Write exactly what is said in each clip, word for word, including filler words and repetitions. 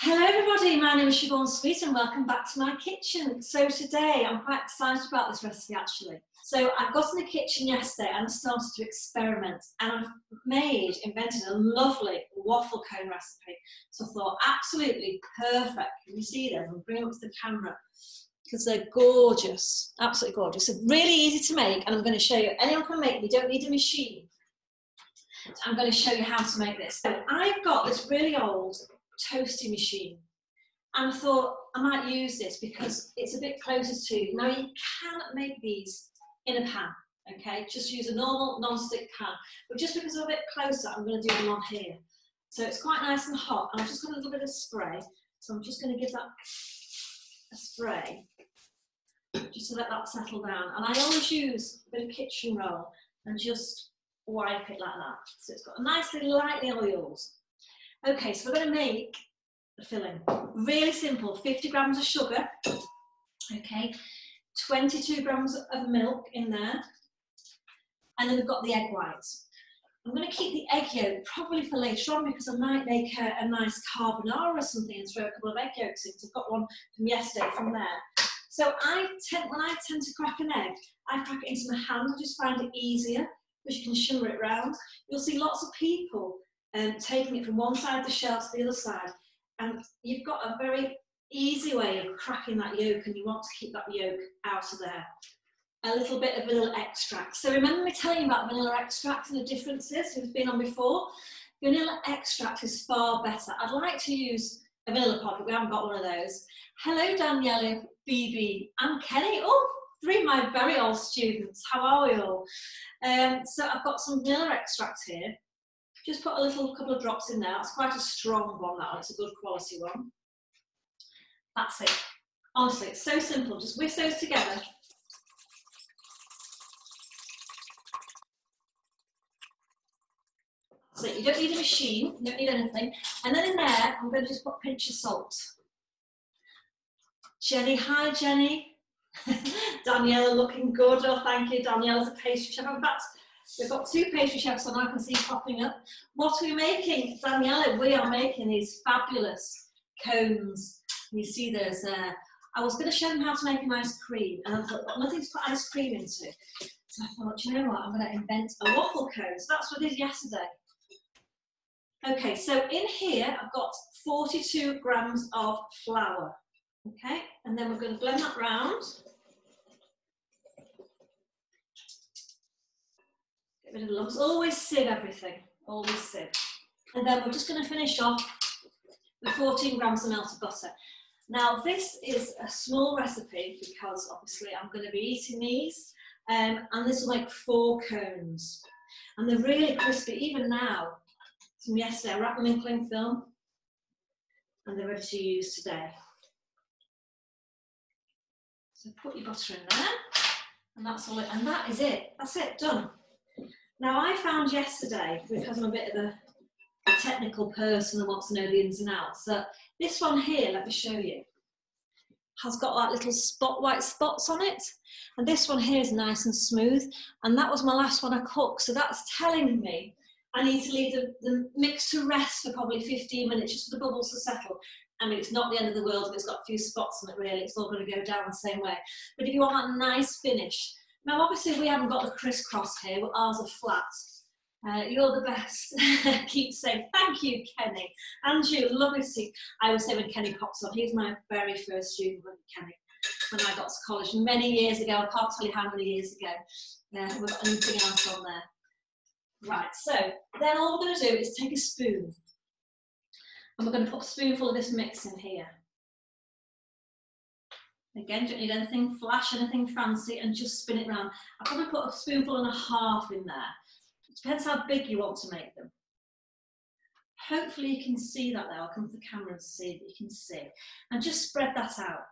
Hello everybody, my name is Siobhan Sweet and welcome back to my kitchen. So today I'm quite excited about this recipe actually. So I got in the kitchen yesterday and I started to experiment and I've made, invented a lovely waffle cone recipe. So I thought absolutely perfect. Can you see them? I'll bring them up to the camera because they're gorgeous, absolutely gorgeous. So really easy to make and I'm going to show you, anyone can make them, you don't need a machine. I'm going to show you how to make this. So I've got this really old toasty machine and I thought I might use this because it's a bit closer to now. You can make these in a pan, okay, just use a normal non-stick pan, but just because I'm a bit closer I'm going to do them on here, so it's quite nice and hot. And I've just got a little bit of spray, so I'm just going to give that a spray just to let that settle down. And I always use a bit of kitchen roll and just wipe it like that, so it's got a nicely lightly oiled. Okay, so we're going to make the filling. Really simple, fifty grams of sugar, okay, twenty-two grams of milk in there, and then we've got the egg whites. I'm going to keep the egg yolk probably for later on because I might make a, a nice carbonara or something and throw a couple of egg yolks in. So I've got one from yesterday from there. So I tend, when I tend to crack an egg, I crack it into my hand. I just find it easier because you can shimmer it round. You'll see lots of people Um, taking it from one side of the shell to the other side, and you've got a very easy way of cracking that yolk, and you want to keep that yolk out of there. A little bit of vanilla extract. So remember me telling you about vanilla extract and the differences we've been on before? Vanilla extract is far better. I'd like to use a vanilla pod, but we haven't got one of those. Hello Daniella, B B and Kenny. Oh, three of my very old students. How are we all? Um, so I've got some vanilla extract here. Just put a little couple of drops in there. That's quite a strong one, that one. It's a good quality one. That's it. Honestly, it's so simple. Just whisk those together. So you don't need a machine, you don't need anything. And then in there, I'm going to just put a pinch of salt. Jenny, hi Jenny. Danielle looking good. Oh, thank you. Danielle's a pastry chef. In fact, we've got two pastry chefs on, I can see popping up. What are we making? Daniela, we are making these fabulous cones. You see those there. I was going to show them how to make an ice cream, and I thought, well, nothing to put ice cream into. So I thought, you know what, I'm going to invent a waffle cone. So that's what I did yesterday. Okay, so in here, I've got forty-two grams of flour. Okay, and then we're going to blend that round. Bit of lumps. Always sieve everything, always sieve. And then we're just going to finish off with fourteen grams of melted butter. Now this is a small recipe because obviously I'm going to be eating these, um, and this will make four cones. And they're really crispy, even now, from yesterday. I wrapped them in cling film and they're ready to use today. So put your butter in there, and that's all it, and that is it, that's it, done. Now I found yesterday, because I'm a bit of a, a technical person and want to know the ins and outs, that this one here, let me show you, has got like little spot white spots on it, and this one here is nice and smooth, and that was my last one I cooked, so that's telling me I need to leave the, the mix to rest for probably fifteen minutes just for the bubbles to settle. I mean, it's not the end of the world if it's got a few spots on it really, it's all going to go down the same way, but if you want that nice finish. Now, obviously, we haven't got the crisscross here, but ours are flat. Uh, you're the best. Keep saying thank you, Kenny. Andrew, lovely to see. I would say when Kenny pops on, he was my very first student, Kenny, when I got to college many years ago. I can't tell you how many years ago. Uh, we've got anything else on there. Right, so then all we're going to do is take a spoon, and we're going to put a spoonful of this mix in here. Again, don't need anything flash, anything fancy, and just spin it round. I'll probably put a spoonful and a half in there. It depends how big you want to make them. Hopefully you can see that there. I'll come to the camera and see that you can see. And just spread that out.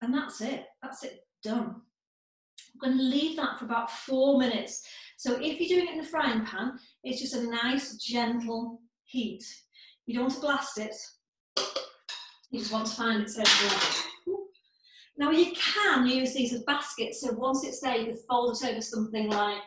And that's it. That's it. Done. I'm going to leave that for about four minutes. So if you're doing it in the frying pan, it's just a nice, gentle heat. You don't want to blast it. You just want to find it so dry. Now you can use these as baskets, so once it's there you can fold it over something like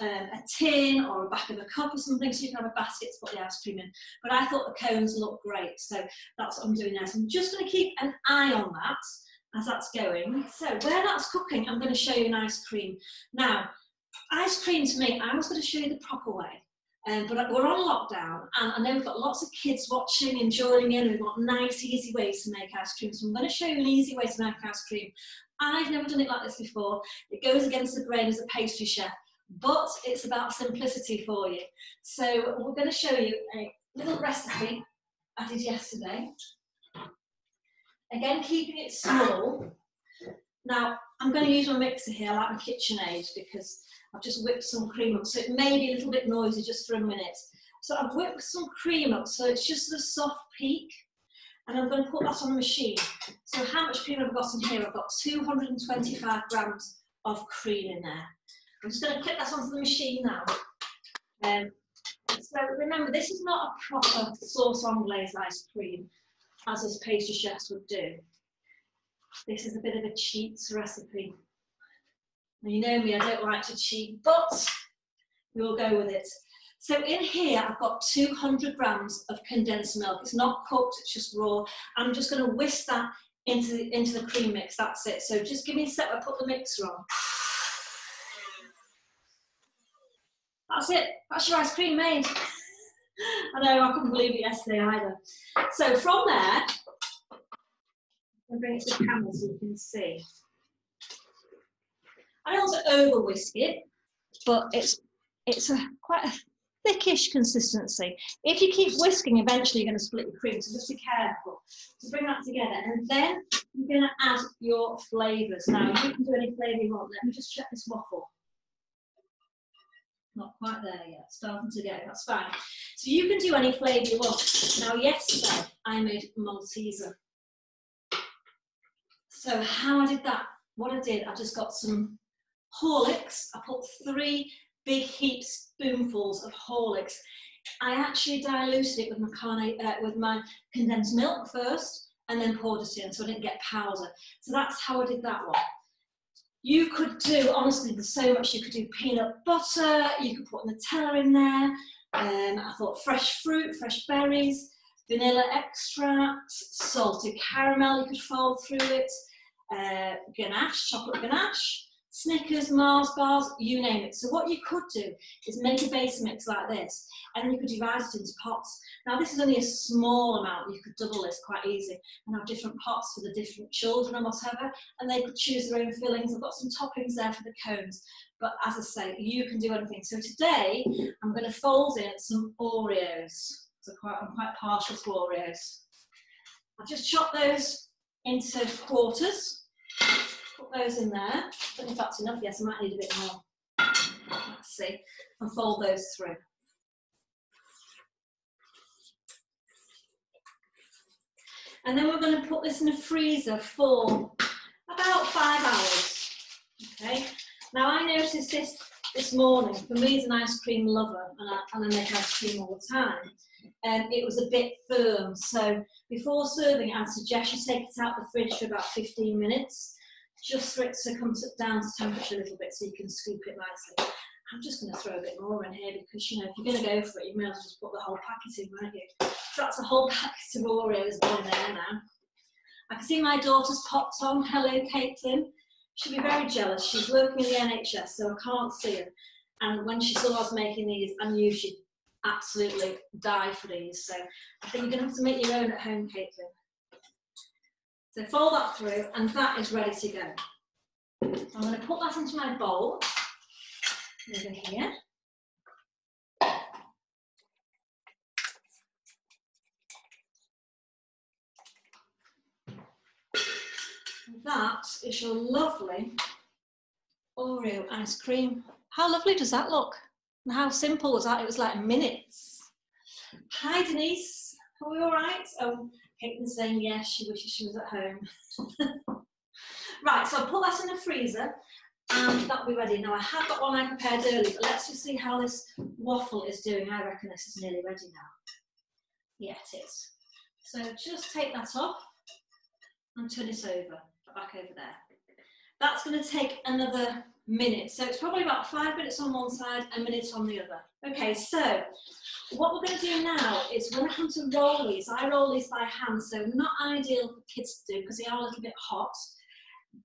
um, a tin or a back of a cup or something, so you can have a basket to put the ice cream in. But I thought the cones looked great, so that's what I'm doing now. So I'm just going to keep an eye on that as that's going. So where that's cooking, I'm going to show you an ice cream. Now, ice cream to me, I was going to show you the proper way. Um, but we're on lockdown, and I know we've got lots of kids watching and joining in, and we've got nice, easy ways to make ice cream. So I'm going to show you an easy way to make ice cream. I've never done it like this before. It goes against the grain as a pastry chef, but it's about simplicity for you. So we're going to show you a little recipe I did yesterday. Again, keeping it small. Now, I'm going to use my mixer here, like my KitchenAid, because I've just whipped some cream up, so it may be a little bit noisy just for a minute. So I've whipped some cream up, so it's just a soft peak, and I'm going to put that on the machine. So how much cream I've got in here? I've got two hundred twenty-five grams of cream in there. I'm just going to clip that onto the machine now. Um, so remember, this is not a proper sauce on glazed ice cream, as us pastry chefs would do. This is a bit of a cheats recipe. You know me, I don't like to cheat, but we will go with it. So in here, I've got two hundred grams of condensed milk. It's not cooked, it's just raw. I'm just going to whisk that into the, into the cream mix, that's it. So just give me a sec, I put the mixer on. That's it, that's your ice cream made. I know, I couldn't believe it yesterday either. So from there, I'm going to bring it to the camera so you can see. I don't want to over whisk it, but it's it's a quite a thickish consistency. If you keep whisking, eventually you're going to split your cream, so just be careful. So bring that together, and then you're going to add your flavours. Now, you can do any flavour you want. Let me just check this waffle. Not quite there yet, starting to go, that's fine. So you can do any flavour you want. Now, yesterday I made Malteser. So how I did that, what I did, I just got some Horlicks. I put three big heap spoonfuls of Horlicks. I actually diluted it with my, carne, uh, with my condensed milk first, and then poured it in, so I didn't get powder. So that's how I did that one. You could do, honestly, there's so much you could do. Peanut butter, you could put Nutella in there. Um, I thought fresh fruit, fresh berries, vanilla extract, salted caramel, you could fold through it. Uh, ganache, chocolate ganache, Snickers, Mars bars, you name it. So what you could do is make a base mix like this, and then you could divide it into pots. Now this is only a small amount, you could double this quite easy, and have different pots for the different children and whatever, and they could choose their own fillings. I've got some toppings there for the cones, but as I say, you can do anything. So today, I'm going to fold in some Oreos. So quite, I'm quite partial to Oreos. I've just chopped those into quarters. Put those in there. I don't know if that's enough. Yes, I might need a bit more. Let's see. And fold those through. And then we're going to put this in the freezer for about five hours. Okay. Now I noticed this this morning. For me, as an ice cream lover, and I, and I make ice cream all the time, and um, it was a bit firm. So before serving, I'd suggest you take it out the fridge for about fifteen minutes. Just for it to come down to temperature a little bit so you can scoop it nicely. I'm just going to throw a bit more in here because, you know, if you're going to go for it, you may as well just put the whole packet in, won't you? So that's a whole packet of Oreos in there now. I can see my daughter's popped on. Hello, Caitlin. She'll be very jealous. She's working in the N H S, so I can't see her. And when she saw I was making these, I knew she'd absolutely die for these. So I think you're going to have to make your own at home, Caitlin. So fold that through, and that is ready to go. So I'm going to put that into my bowl over here. And that is your lovely Oreo ice cream. How lovely does that look? And how simple was that? It was like minutes. Hi Denise, are we all right? Oh, Caitlin's saying yes, she wishes she was at home. Right, so I'll put that in the freezer and that'll be ready. Now I have got one I prepared early, but let's just see how this waffle is doing. I reckon this is nearly ready now. Yeah, it is. So just take that off and turn it over, back over there. That's going to take another minute. So it's probably about five minutes on one side, a minute on the other. Okay, so what we're going to do now is we're going to come to roll these. I roll these by hand, so not ideal for kids to do because they are a little bit hot.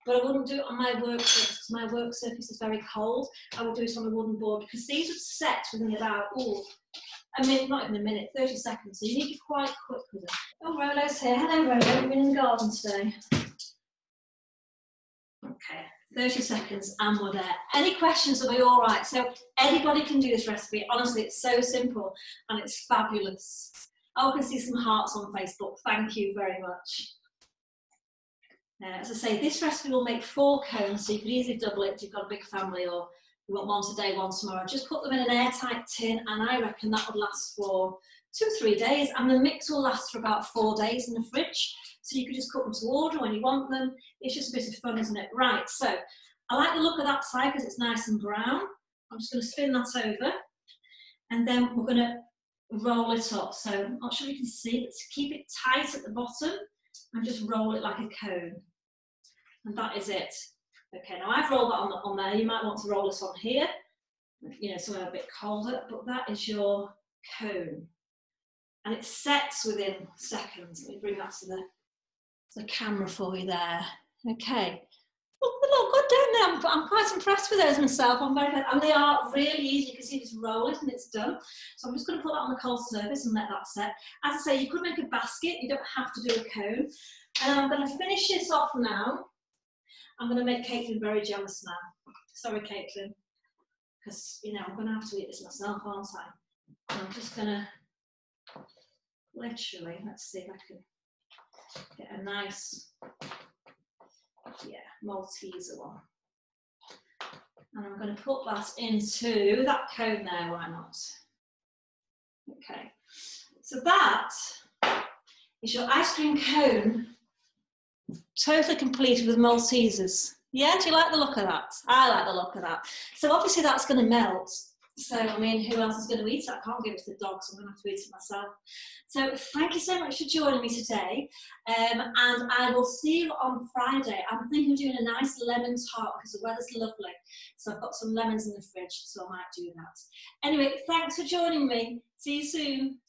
But I wouldn't do it on my work surface because my work surface is very cold. I would do it on a wooden board because these would set within about, oh, a minute, not even a minute, thirty seconds. So you need to be quite quick with them. Oh, Rolo's here. Hello, Rolo. You've been in the garden today. Okay, thirty seconds and we're there. Any questions will be all right. So anybody can do this recipe. Honestly, it's so simple and it's fabulous. I can see some hearts on Facebook. Thank you very much. Uh, as I say, this recipe will make four cones, so you can easily double it if you've got a big family or you want one today, one tomorrow. Just put them in an airtight tin and I reckon that would last for two or three days and the mix will last for about four days in the fridge. So you can just cook them to order when you want them. It's just a bit of fun, isn't it? Right, so I like the look of that side because it's nice and brown. I'm just going to spin that over and then we're going to roll it up. So I'm not sure you can see, but to keep it tight at the bottom and just roll it like a cone. And that is it. Okay, now I've rolled that on, the, on there. You might want to roll this on here, you know, somewhere a bit colder, but that is your cone. And it sets within seconds. Let me bring that to the, to the camera for you there. Okay. Well, they look good, don't they? I'm, I'm quite impressed with those myself. I'm very, and they are really easy. You can see you just roll it and it's done. So I'm just going to put that on the cold surface and let that set. As I say, you could make a basket. You don't have to do a cone. And I'm going to finish this off now. I'm going to make Caitlin very jealous now. Sorry, Caitlin. Because, you know, I'm going to have to eat this myself, aren't I? And I'm just going to literally, let's see if I can get a nice, yeah, Malteser one. And I'm going to put that into that cone there, why not? Okay. So that is your ice cream cone. Totally completed with Maltesers. Yeah, do you like the look of that? I like the look of that. So obviously that's going to melt. So, I mean, who else is going to eat it? I can't give it to the dogs. I'm going to have to eat it myself. So thank you so much for joining me today. Um, and I will see you on Friday. I'm thinking of doing a nice lemon tart because the weather's lovely. So I've got some lemons in the fridge, so I might do that. Anyway, thanks for joining me. See you soon.